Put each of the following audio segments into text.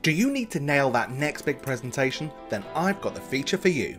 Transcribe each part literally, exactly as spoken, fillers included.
Do you need to nail that next big presentation? Then I've got the feature for you.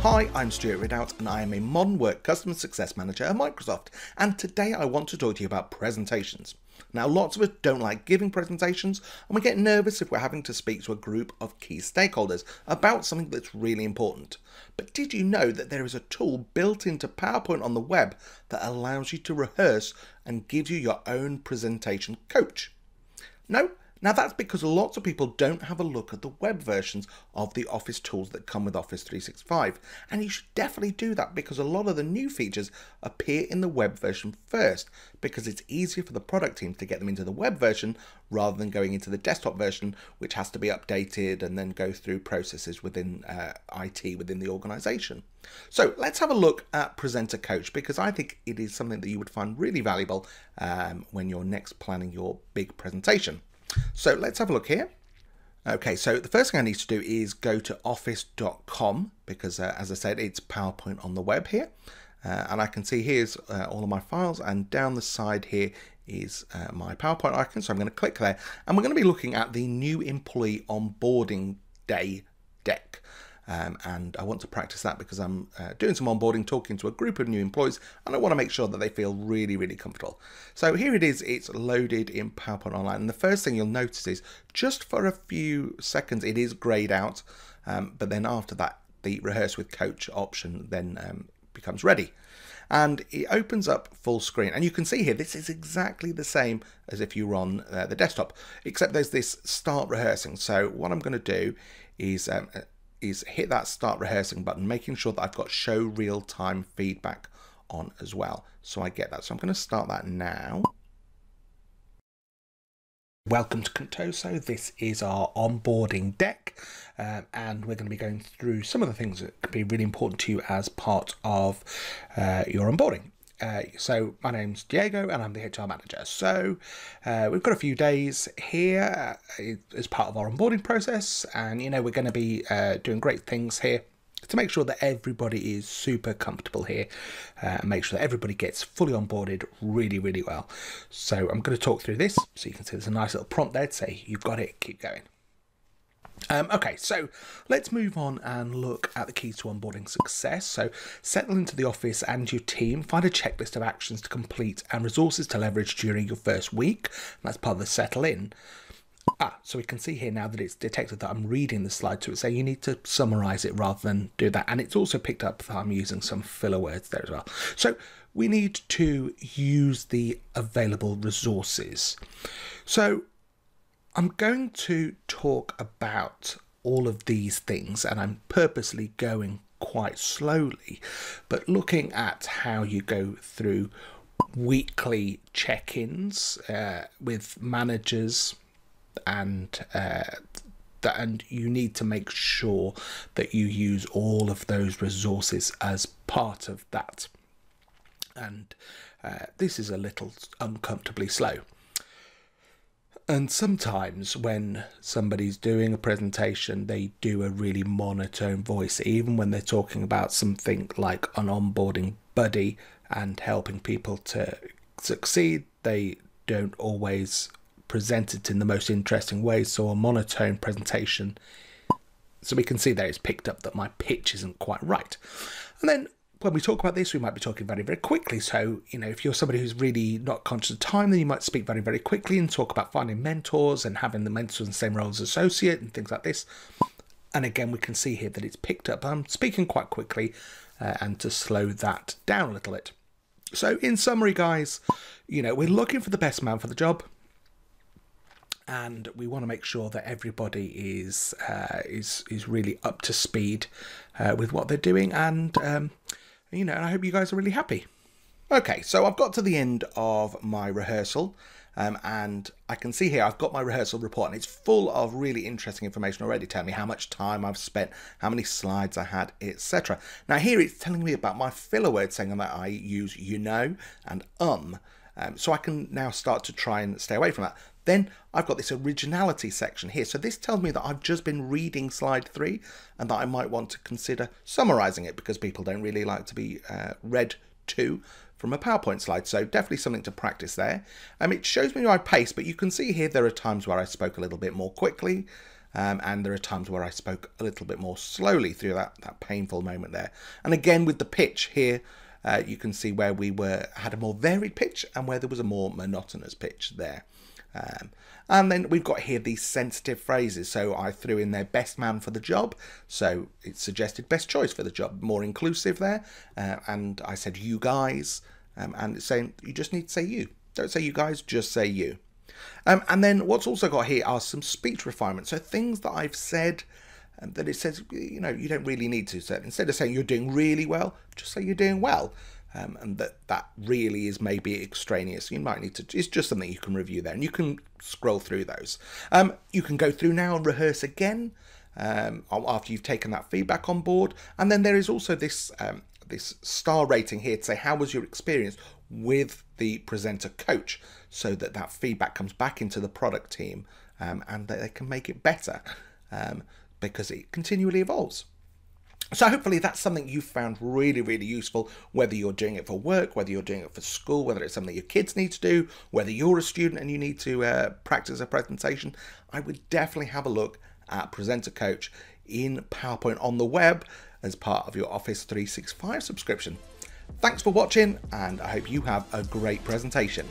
Hi, I'm Stuart Ridout and I am a modern work customer success manager at Microsoft, and today I want to talk to you about presentations. Now, lots of us don't like giving presentations and we get nervous if we're having to speak to a group of key stakeholders about something that's really important. But did you know that there is a tool built into PowerPoint on the web that allows you to rehearse and gives you your own presentation coach? No? Now that's because lots of people don't have a look at the web versions of the Office tools that come with Office three sixty-five, and you should definitely do that because a lot of the new features appear in the web version first, because it's easier for the product teams to get them into the web version rather than going into the desktop version, which has to be updated and then go through processes within uh, I T within the organization. So let's have a look at Presenter Coach, because I think it is something that you would find really valuable um, when you're next planning your big presentation. So let's have a look here. Okay, so the first thing I need to do is go to office dot com, because uh, as I said, it's PowerPoint on the web here. Uh, and I can see here's uh, all of my files, and down the side here is uh, my PowerPoint icon. So I'm going to click there and we're going to be looking at the new employee onboarding day deck. Um, and I want to practice that because I'm uh, doing some onboarding, talking to a group of new employees, and I want to make sure that they feel really, really comfortable. So here it is, it's loaded in PowerPoint Online. And the first thing you'll notice is just for a few seconds, it is grayed out. Um, but then after that, the rehearse with coach option then um, becomes ready. And it opens up full screen. And you can see here, this is exactly the same as if you were on uh, the desktop, except there's this start rehearsing. So what I'm going to do is... Um, is hit that start rehearsing button, making sure that I've got show real-time feedback on as well, so I get that. So I'm going to start that now. Welcome to Contoso. This is our onboarding deck, um, and we're going to be going through some of the things that could be really important to you as part of uh, your onboarding. Uh, so my name's Diego and I'm the H R manager. So uh, we've got a few days here as part of our onboarding process, and you know we're going to be uh, doing great things here to make sure that everybody is super comfortable here uh, and make sure that everybody gets fully onboarded really, really well. So I'm going to talk through this, so you can see there's a nice little prompt there to say you've got it, keep going. Um, okay, so let's move on and look at the keys to onboarding success. So settle into the office and your team, find a checklist of actions to complete and resources to leverage during your first week. And that's part of the settle in. Ah, so we can see here now that it's detected that I'm reading the slide to it, so you need to summarise it rather than do that. And it's also picked up that I'm using some filler words there as well. So we need to use the available resources. So I'm going to talk about all of these things, and I'm purposely going quite slowly, but looking at how you go through weekly check-ins uh, with managers, and uh, that, and you need to make sure that you use all of those resources as part of that. And uh, this is a little uncomfortably slow. And sometimes when somebody's doing a presentation, they do a really monotone voice, even when they're talking about something like an onboarding buddy and helping people to succeed. They don't always present it in the most interesting way. So a monotone presentation. So we can see there it's picked up that my pitch isn't quite right. And then when we talk about this, we might be talking very, very quickly. So, you know, if you're somebody who's really not conscious of time, then you might speak very, very quickly and talk about finding mentors and having the mentors in the same role as associate and things like this. And again, we can see here that it's picked up. I'm speaking quite quickly uh, and to slow that down a little bit. So in summary, guys, you know, we're looking for the best man for the job. And we want to make sure that everybody is, uh, is, is really up to speed uh, with what they're doing. And, um, you know, and I hope you guys are really happy. Okay, so I've got to the end of my rehearsal, um, and I can see here I've got my rehearsal report, and it's full of really interesting information already, telling me how much time I've spent, how many slides I had, et cetera. Now here it's telling me about my filler words, saying that I use you know and um, Um, so I can now start to try and stay away from that. Then I've got this originality section here. So this tells me that I've just been reading slide three and that I might want to consider summarizing it, because people don't really like to be uh, read to from a PowerPoint slide. So definitely something to practice there. Um, it shows me my pace, but you can see here there are times where I spoke a little bit more quickly. Um, and there are times where I spoke a little bit more slowly through that, that painful moment there. And again, with the pitch here, uh, you can see where we were had a more varied pitch and where there was a more monotonous pitch there. Um, and then we've got here these sensitive phrases. So I threw in there best man for the job. So it suggested best choice for the job, more inclusive there. Uh, and I said you guys, um, and it's saying you just need to say you. Don't say you guys, just say you. Um, and then what's also got here are some speech refinements. So things that I've said um, that it says, you know, you don't really need to. So instead of saying you're doing really well, just say you're doing well. Um, and that, that really is maybe extraneous. You might need to, it's just something you can review there, and you can scroll through those. Um, you can go through now and rehearse again um, after you've taken that feedback on board. And then there is also this, um, this star rating here to say, how was your experience with the presenter coach, so that that feedback comes back into the product team um, and that they can make it better um, because it continually evolves. So hopefully that's something you've found really, really useful, whether you're doing it for work, whether you're doing it for school, whether it's something your kids need to do, whether you're a student and you need to uh, practice a presentation. I would definitely have a look at Presenter Coach in PowerPoint on the web as part of your Office three sixty-five subscription. Thanks for watching, and I hope you have a great presentation.